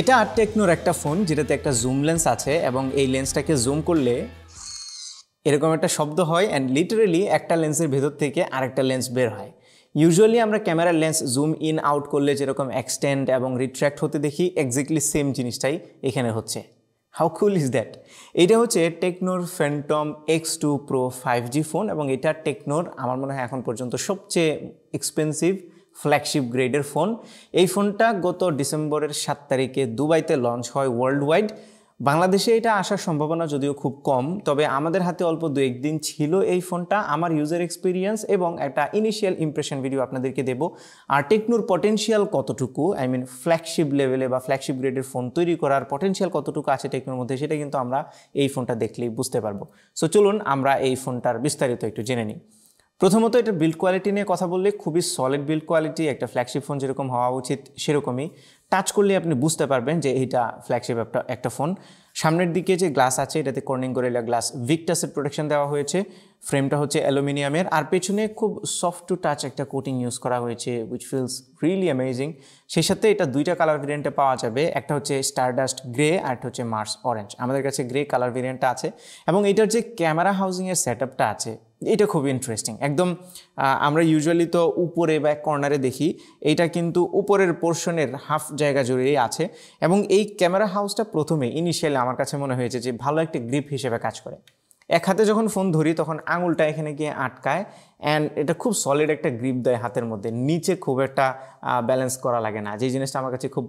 এটা টেকনোর একটা ফোন যেটাতে একটা জুম লেন্স আছে এবং এই লেন্সটাকে জুম করলে এরকম একটা শব্দ হয় অ্যান্ড লিটারেলি একটা লেন্সের ভেতর থেকে আরেকটা লেন্স বের হয়। ইউজুয়ালি আমরা ক্যামেরার লেন্স জুম ইন আউট করলে যেরকম এক্সটেন্ড এবং রিট্র্যাক্ট হতে দেখি, এক্স্যাক্টলি সেম জিনিসটাই এখানে হচ্ছে। How cool is that? এটা হচ্ছে টেকনোর Phantom X2 Pro 5G phone এবং এটা টেকনোর আমার মনে হয় এখন পর্যন্ত সবচেয়ে এক্সপেন্সিভ ফ্ল্যাগশিপ গ্রেডের ফোন। এই ফোনটা গত ডিসেম্বরের 7 তারিখে দুবাইতে লঞ্চ হয় ওয়ার্ল্ড ওয়াইড। বাংলাদেশে এটা আসার সম্ভাবনা যদিও খুব কম, তবে আমাদের হাতে অল্প 2-1 দিন ছিল এই ফোনটা। আমার ইউজার এক্সপিরিয়েন্স এবং একটা ইনিশিয়াল ইমপ্রেশন ভিডিও আপনাদেরকে দেবো। আর টেকনোর পটেনশিয়াল কতটুকু, আই মিন ফ্ল্যাগশিপ লেভেলে বা ফ্ল্যাগশিপ গ্রেডের ফোন তৈরি করার পটেনশিয়াল কতটুকু আছে টেকনোর মধ্যে, সেটা কিন্তু আমরা এই ফোনটা দেখলেই বুঝতে পারবো। সো চলুন আমরা এই ফোনটার বিস্তারিত একটু জেনে নিই। প্রথমত এটা বিল্ড কোয়ালিটি নিয়ে কথা বললে খুবই সলিড বিল্ড কোয়ালিটি, একটা ফ্ল্যাগশিপ ফোন যেরকম হওয়া উচিত সেরকমই। টাচ করলে আপনি বুঝতে পারবেন যে এইটা ফ্ল্যাগশিপ একটা ফোন। সামনের দিকে যে গ্লাস আছে এটাতে কর্নিং গোরিলা গ্লাস ভিক্টাসের প্রোটেকশন দেওয়া হয়েছে, ফ্রেমটা হচ্ছে অ্যালুমিনিয়ামের, আর পেছনে খুব সফট টু টাচ একটা কোটিং ইউজ করা হয়েছে উইচ ফিলস রিয়েলি অ্যামেজিং। সেই সাথে এটা 2টা কালার ভেরিয়েন্টে পাওয়া যাবে, একটা হচ্ছে স্টারডাস্ট গ্রে আর একটা হচ্ছে মার্স অরেঞ্জ। আমাদের কাছে গ্রে কালার ভেরিয়েন্টটা আছে এবং এটার যে ক্যামেরা হাউজিংয়ের সেট আপটা আছে এটা খুবই ইন্টারেস্টিং। একদম আমরা ইউজুয়ালি তো উপরে বা কর্নারে দেখি, এটা কিন্তু উপরের পোর্শনের হাফ জায়গা জুড়েই আছে এবং এই ক্যামেরা হাউসটা প্রথমে ইনিশিয়ালি আমার কাছে মনে হয়েছে যে ভালো একটা গ্রিপ হিসেবে কাজ করে। এক হাতে যখন ফোন ধরি তখন আঙুলটা এখানে গিয়ে আটকায় অ্যান্ড এটা খুব সলিড একটা গ্রিপ দেয় হাতের মধ্যে, নিচে খুব একটা ব্যালেন্স করা লাগে না, যেই জিনিসটা আমার কাছে খুব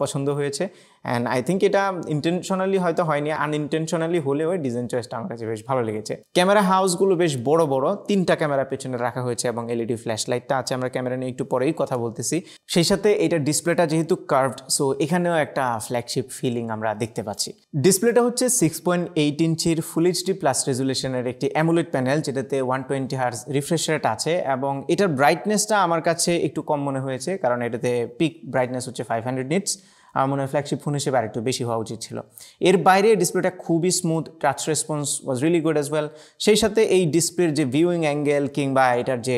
পছন্দ হয়েছে। অ্যান্ড আই থিঙ্ক এটা ইন্টেনশনালি হয়তো হয়নি, আনইনটেনশনালি হলেও ডিজাইন চয়েসটা আমার কাছে বেশ ভালো লেগেছে। ক্যামেরা হাউসগুলো বেশ বড় বড়, 3টা ক্যামেরা পেছনে রাখা হয়েছে এবং এলইডি ফ্ল্যাশ লাইটটা আছে, আমরা ক্যামেরা নিয়ে একটু পরেই কথা বলতেছি। সেই সাথে এটা ডিসপ্লেটা যেহেতু কার্ভড, সো এখানেও একটা ফ্ল্যাগশিপ ফিলিং আমরা দেখতে পাচ্ছি। ডিসপ্লেটা হচ্ছে 6.8 ইঞ্চির ফুল এইচডি প্লাস রেজুলেশনের একটি অ্যামোলেড প্যানেল, যেটাতে 120 হার্জ রিফ্রেশ রেট আছে এবং এটার ব্রাইটনেসটা আমার কাছে একটু কম মনে হয়েছে, কারণ এটাতে পিক ব্রাইটনেস হচ্ছে 500 নিটস। আমার মনে হয় ফ্ল্যাগশিপ ফোন হিসেবে আরেকটু বেশি হওয়া উচিত ছিল। এর বাইরে ডিসপ্লেটা খুবই smooth, touch response was really good as well. সেই সাথে এই ডিসপ্লের যে ভিউইং অ্যাঙ্গেল কিংবা এটার যে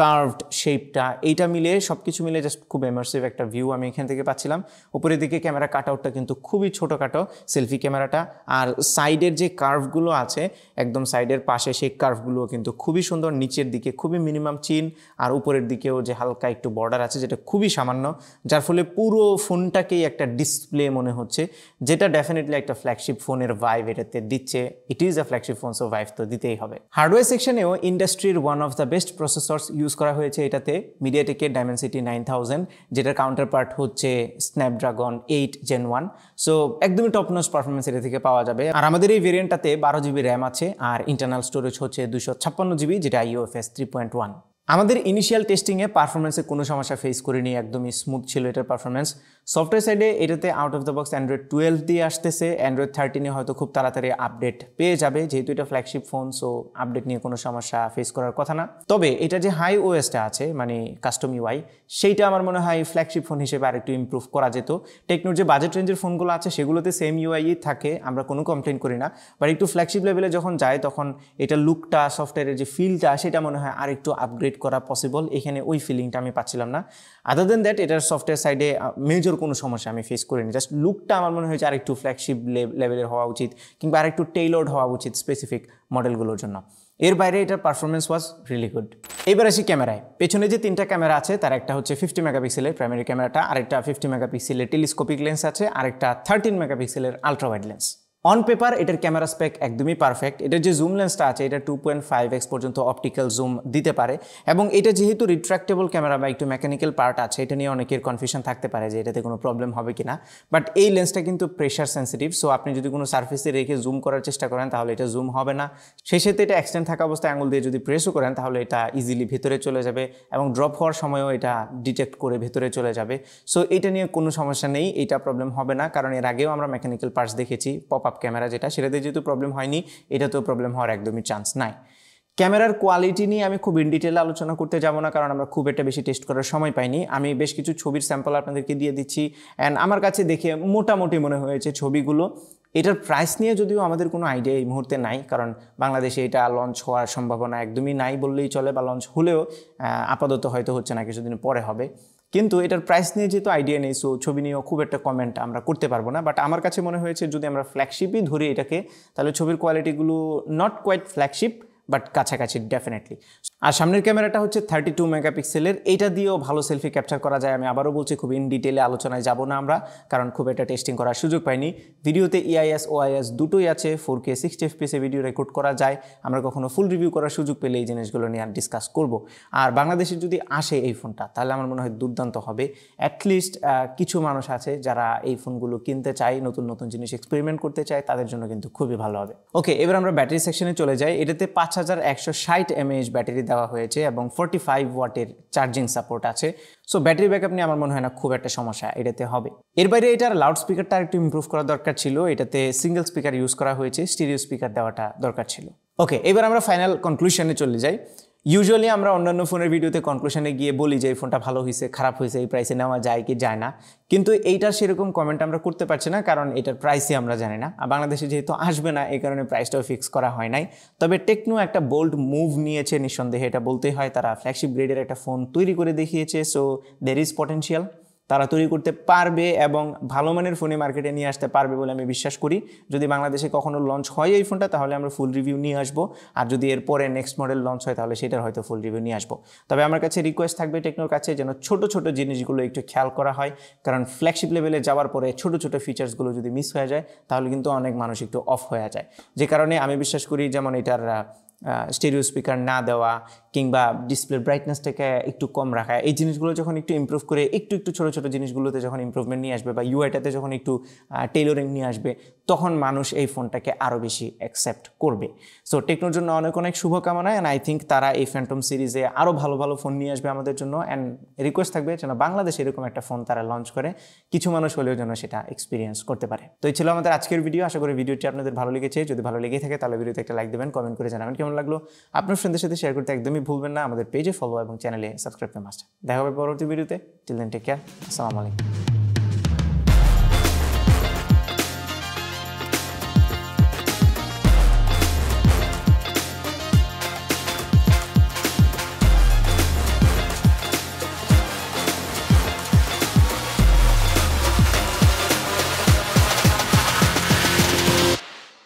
কার্ভড শেপটা, এইটা মিলে সব কিছু মিলে জাস্ট খুব ইমার্সিভ একটা ভিউ আমি এখান থেকে পাচ্ছিলাম। উপরের দিকে ক্যামেরা কাটআউটটা কিন্তু খুবই ছোটোখাটো সেলফি ক্যামেরাটা, আর সাইডের যে কার্ভগুলো আছে একদম সাইডের পাশে সেই কার্ভগুলোও কিন্তু খুবই সুন্দর। নিচের দিকে খুবই মিনিমাম চিন আর উপরের দিকেও যে হালকা একটু বর্ডার আছে যেটা খুবই সামান্য, যার ফলে পুরো ফোনটাকেই একটা ডিসপ্লে মনে হচ্ছে, যেটা ডেফিনেটলি একটা ফ্ল্যাগশিপ ফোনের ভাইভ এটাতে দিচ্ছে। It is a flagship phone, so vibe তো দিতেই হবে। হার্ডওয়্যার সেকশনেও ইন্ডাস্ট্রির one of the best processors use করা হয়েছে এটাতে, মিডিয়াটেকে ডায়মেনসিটি 9000, যেটার কাউন্টারপার্ট হচ্ছে স্ন্যাপড্রাগন 8 Gen 1। সো একদমই টপনচ পারফরমেন্স এটা থেকে পাওয়া যাবে। আর আমাদের এই ভেরিয়েন্টটাতে 12 GB র্যাম আছে আর ইন্টারনাল স্টোরেজ হচ্ছে 256 GB, যেটা UFS 3.1। আমাদের ইনিশিয়াল টেস্টিংয়ে পারফরমেন্সে কোনো সমস্যা ফেস করিনি, একদমই স্মুথ ছিল এটার পারফরমেন্স। সফটওয়্যার সাইডে এটাতে out of the box Android 12 দিয়ে আসতেছে, অ্যান্ড্রয়েড 13-এ হয়তো খুব তাড়াতাড়ি আপডেট পেয়ে যাবে, যেহেতু এটা ফ্ল্যাগশিপ ফোন সো আপডেট নিয়ে কোনো সমস্যা ফেস করার কথা না। তবে এটা যে হাই ওএসটা আছে মানে কাস্টম ইউআই, সেইটা আমার মনে হয় ফ্ল্যাগশিপ ফোন হিসেবে আরেকটু ইমপ্রুভ করা যেত। টেকনোর যে বাজেট রেঞ্জের ফোনগুলো আছে সেগুলোতে সেম ইউআইই থাকে, আমরা কোনো কমপ্লেন করি না, বাট একটু ফ্ল্যাগশিপ লেভেলে যখন যায় তখন এটা লুকটা, সফটওয়্যারের যে ফিলটা, সেটা মনে হয় আরেকটু আপগ্রেড করা পসিবল। এখানে ওই ফিলিংটা আমি পাচ্ছিলাম না। আদার দেন দ্যাট এটার সফটওয়্যার সাইডে মেজর কোনো সমস্যা আমি ফেস করিনি, জাস্ট লুকটা আমার মনে হয়েছে আরেকটু ফ্ল্যাগশিপ লেভেলের হওয়া উচিত কিংবা আরেকটু টেইলর্ড হওয়া উচিত স্পেসিফিক মডেলগুলোর জন্য। এর বাইরে এটার পারফরমেন্স ওয়াজ রিয়েলি গুড। এবার আসি ক্যামেরায়। পেছনে যে 3টা ক্যামেরা আছে তার একটা হচ্ছে 50 মেগাপিক্সেলের প্রাইমারি ক্যামেরাটা, আরেকটা 50 মেগাপিক্সেলের টেলিস্কোপিক লেন্স আছে, আরেকটা 13 মেগাপিক্সেলের আলট্রাওয়াইড লেন্স। অন পেপার এটার ক্যামেরা স্পেক একদমই পারফেক্ট। এটার যে জুম লেন্সটা আছে এটা 2.5x পর্যন্ত অপটিক্যাল জুম দিতে পারে এবং এটা যেহেতু রিট্র্যাক্টেবল ক্যামেরা বা একটু মেকানিক্যাল পার্ট আছে, এটা নিয়ে অনেকের কনফিউশন থাকতে পারে যে এটাতে কোনো প্রবলেম হবে কিনা, বাট এই লেন্সটা কিন্তু প্রেশার সেন্সিটিভ, সো আপনি যদি কোনো সার্ফেসে রেখে জুম করার চেষ্টা করেন তাহলে এটা জুম হবে না। সেই সাথে এটা এক্সটেন্ড থাকা অবস্থায় আঙুল দিয়ে যদি প্রেসও করেন তাহলে এটা ইজিলি ভেতরে চলে যাবে এবং ড্রপ হওয়ার সময়ও এটা ডিটেক্ট করে ভেতরে চলে যাবে, সো এটা নিয়ে কোনো সমস্যা নেই, এটা প্রবলেম হবে না। কারণ এর আগেও আমরা মেকানিক্যাল পার্টস দেখেছি, পপ আপ ক্যামেরা যেটা, সেটাতে যেহেতু প্রবলেম হয়নি এটা তো প্রবলেম হওয়ার একদমই চান্স নাই। ক্যামেরার কোয়ালিটি নিয়ে আমি খুব ইন ডিটেলে আলোচনা করতে যাব না, কারণ আমরা খুব একটা বেশি টেস্ট করার সময় পাইনি। আমি বেশ কিছু ছবির স্যাম্পল আপনাদেরকে দিয়ে দিচ্ছি অ্যান্ড আমার কাছে দেখে মোটামুটি মনে হয়েছে ছবিগুলো। এটার প্রাইস নিয়ে যদিও আমাদের কোনো আইডিয়া এই মুহূর্তে নাই, কারণ বাংলাদেশে এটা লঞ্চ হওয়ার সম্ভাবনা একদমই নাই বললেই চলে, বা লঞ্চ হলেও আপাতত হয়তো হচ্ছে না, কিছুদিন পরে হবে। কিন্তু এটার প্রাইস নিয়ে যেহেতু আইডিয়া নেই সো ছবি নিয়েও খুব একটা কমেন্ট আমরা করতে পারবো না। বাট আমার কাছে মনে হয়েছে যদি আমরা ফ্ল্যাগশিপই ধরি এটাকে তাহলে ছবির কোয়ালিটিগুলো নট কোয়াইট ফ্ল্যাগশিপ বাট কাছাকাছি ডেফিনেটলি। আর সামনের ক্যামেরাটা হচ্ছে 32 মেগাপিক্সেলের, এটা দিয়েও ভালো সেলফি ক্যাপচার করা যায়। আমি আবারও বলছি খুব ইন ডিটেলে আলোচনায় যাব না আমরা, কারণ খুব একটা টেস্টিং করার সুযোগ পাইনি। ভিডিওতে EIS OIS দুটোই আছে, 4K 60fps ভিডিও রেকর্ড করা যায়। আমরা কখনো ফুল রিভিউ করার সুযোগ পেলে এই জিনিসগুলো নিয়ে আর ডিসকাস করব। আর বাংলাদেশে যদি আসে এই ফোনটা তাহলে আমার মনে হয় দুর্দান্ত হবে। অ্যাটলিস্ট কিছু মানুষ আছে যারা এই ফোনগুলো কিনতে চায়, নতুন নতুন জিনিস এক্সপেরিমেন্ট করতে চায়, তাদের জন্য কিন্তু খুবই ভালো হবে। ওকে, এবার আমরা ব্যাটারি সেকশনে চলে যাই। এটাতে 5160mAh ব্যাটারি দেওয়া হয়েছে এবং 45 ওয়াটের চার্জিং সাপোর্ট আছে। সো ব্যাটারি ব্যাকআপ নিয়ে আমার মনে হয় না খুব একটা সমস্যা এটাতে হবে। এর বাইরে এটার লাউড স্পিকারটা একটু ইমপ্রুভ করা দরকার ছিল, এটাতে সিঙ্গেল স্পিকার ইউজ করা হয়েছে, স্টিরিও স্পিকার দেওয়াটা দরকার ছিল। ওকে, এবার আমরা ফাইনাল কনক্লুশনে চলে যাই। ইউজুয়ালি আমরা অন্যান্য ফোনের ভিডিওতে কনক্লুশনে গিয়ে বলি যে এই ফোনটা ভালো হয়েছে, খারাপ হয়েছে, এই প্রাইসে নেওয়া যায় কি যায় না, কিন্তু এইটার সেরকম কমেন্ট আমরা করতে পারছি না কারণ এটার প্রাইসই আমরা জানি না। আর বাংলাদেশে যেহেতু আসবে না এই কারণে প্রাইসটাও ফিক্স করা হয় নাই। তবে টেকনো একটা বোল্ড মুভ নিয়েছে নিঃসন্দেহে, এটা বলতেই হয়। তারা ফ্ল্যাগশিপ গ্রেডের একটা ফোন তৈরি করে দেখিয়েছে, সো দের ইজ পটেনশিয়াল, তারা তৈরি করতে পারবে এবং ভালো মানের ফোনে মার্কেটে নিয়ে আসতে পারবে বলে আমি বিশ্বাস করি। যদি বাংলাদেশে কখনো লঞ্চ হয় এই ফোনটা তাহলে আমরা ফুল রিভিউ নিয়ে আসবো, আর যদি এরপরে নেক্সট মডেল লঞ্চ হয় তাহলে সেটার হয়তো ফুল রিভিউ নিয়ে আসবো। তবে আমার কাছে রিকোয়েস্ট থাকবে টেকনোর কাছে যেন ছোট ছোট জিনিসগুলো একটু খেয়াল করা হয়, কারণ ফ্ল্যাগশিপ লেভেলে যাওয়ার পরে ছোট ছোট ফিচার্সগুলো যদি মিস হয়ে যায় তাহলে কিন্তু অনেক মানুষ একটু অফ হয়ে যায়। যে কারণে আমি বিশ্বাস করি যেমন এটার স্টেরিও স্পিকার না দেওয়া কিংবা ডিসপ্লের ব্রাইটনেসটাকে একটু কম রাখা, এই জিনিসগুলো যখন একটু ইমপ্রুভ করে একটু একটু ছোটো ছোটো জিনিসগুলোতে যখন ইমপ্রুভমেন্ট নিয়ে আসবে বা ইউআইটাতে যখন একটু টেইলরিং নিয়ে আসবে তখন মানুষ এই ফোনটাকে আরও বেশি অ্যাকসেপ্ট করবে। সো টেকনোর জন্য অনেক অনেক শুভকামনা, অ্যান্ড আই থিঙ্ক তারা এই ফ্যান্টম সিরিজে আরও ভালো ভালো ফোন নিয়ে আসবে আমাদের জন্য। অ্যান্ড রিকোয়েস্ট থাকবে যেন বাংলাদেশে এরকম একটা ফোন তারা লঞ্চ করে, কিছু মানুষ হলেও যেন সেটা এক্সপিরিয়েন্স করতে পারে। তো এই ছিল আমাদের আজকের ভিডিও, আশা করি ভিডিওটি আপনাদের ভালো লেগেছে। যদি ভালো লেগে থাকে তাহলে ভিডিওতে একটা লাইক দেবেন, কমেন্ট করে জানাবেন কেমন লাগলো। আপনার ফ্রেন্ডদের সাথে শেয়ার করতে একদমই ভুলবেন না। আমাদের পেজে ফলো এবং চ্যানেলে সাবস্ক্রাইব করে মাস্টার। দেখা হবে পরবর্তী ভিডিওতে। টিল দেন টেক কেয়ার, আসসালামু আলাইকুম।